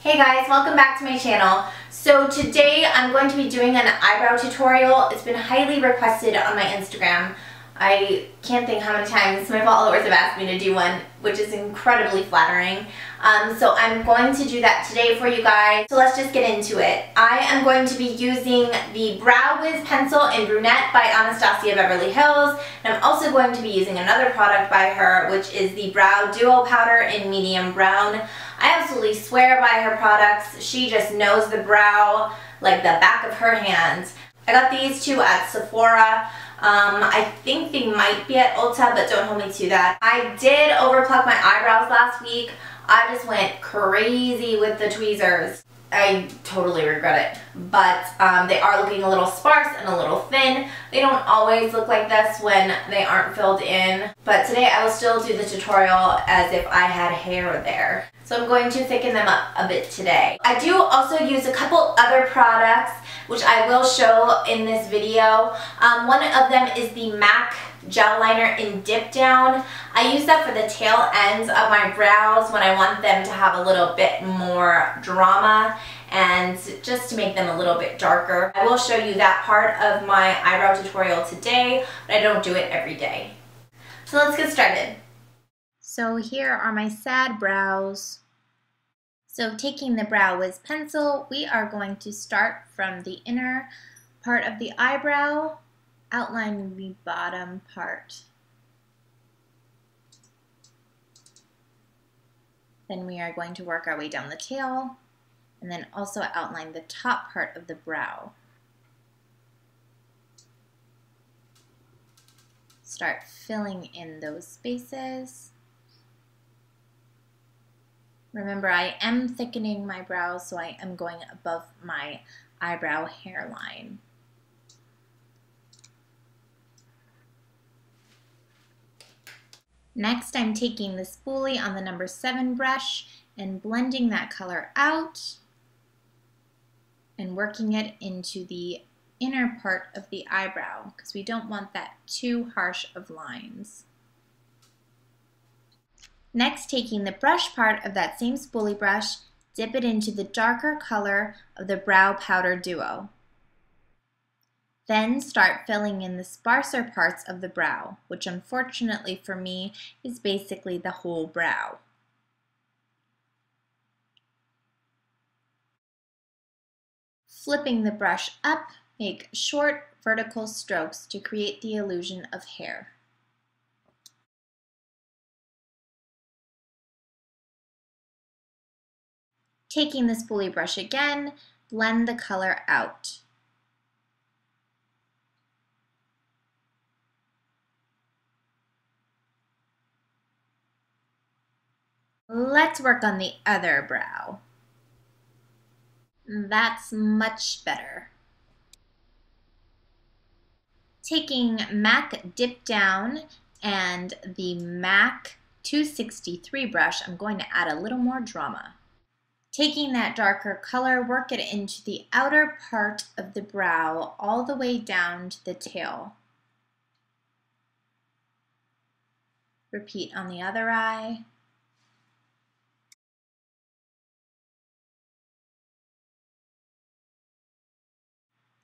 Hey guys, welcome back to my channel. So today I'm going to be doing an eyebrow tutorial. It's been highly requested on my Instagram. I can't think how many times my followers have asked me to do one, which is incredibly flattering. So I'm going to do that today for you guys. So let's just get into it. I am going to be using the Brow Wiz Pencil in Brunette by Anastasia Beverly Hills. And I'm also going to be using another product by her, which is the Brow Duo Powder in Medium Brown. I absolutely swear by her products. She just knows the brow like the back of her hand. I got these two at Sephora. I think they might be at Ulta, but don't hold me to that. I did overpluck my eyebrows last week. I just went crazy with the tweezers. I totally regret it, but they are looking a little sparse and a little thin. They don't always look like this when they aren't filled in, but today I will still do the tutorial as if I had hair there. So I'm going to thicken them up a bit today. I do also use a couple other products, which I will show in this video. One of them is the MAC Gel Liner in Dip Down. I use that for the tail ends of my brows when I want them to have a little bit more drama and just to make them a little bit darker. I will show you that part of my eyebrow tutorial today, but I don't do it every day. So let's get started. So here are my sad brows. So taking the Brow Wiz pencil, we are going to start from the inner part of the eyebrow, outlining the bottom part. Then we are going to work our way down the tail, and then also outline the top part of the brow. Start filling in those spaces. Remember, I am thickening my brows, so I am going above my eyebrow hairline. Next, I'm taking the spoolie on the number 7 brush and blending that color out and working it into the inner part of the eyebrow because we don't want that too harsh of lines. Next, taking the brush part of that same spoolie brush, dip it into the darker color of the Brow Powder Duo. Then start filling in the sparser parts of the brow, which unfortunately for me is basically the whole brow. Flipping the brush up, make short vertical strokes to create the illusion of hair. Taking the spoolie brush again, blend the color out. Let's work on the other brow. That's much better. Taking MAC Dip Down and the MAC 263 brush, I'm going to add a little more drama. Taking that darker color, work it into the outer part of the brow all the way down to the tail. Repeat on the other eye.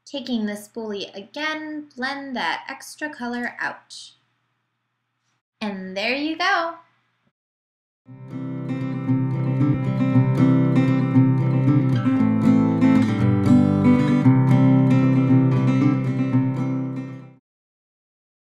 Taking the spoolie again, blend that extra color out. And there you go.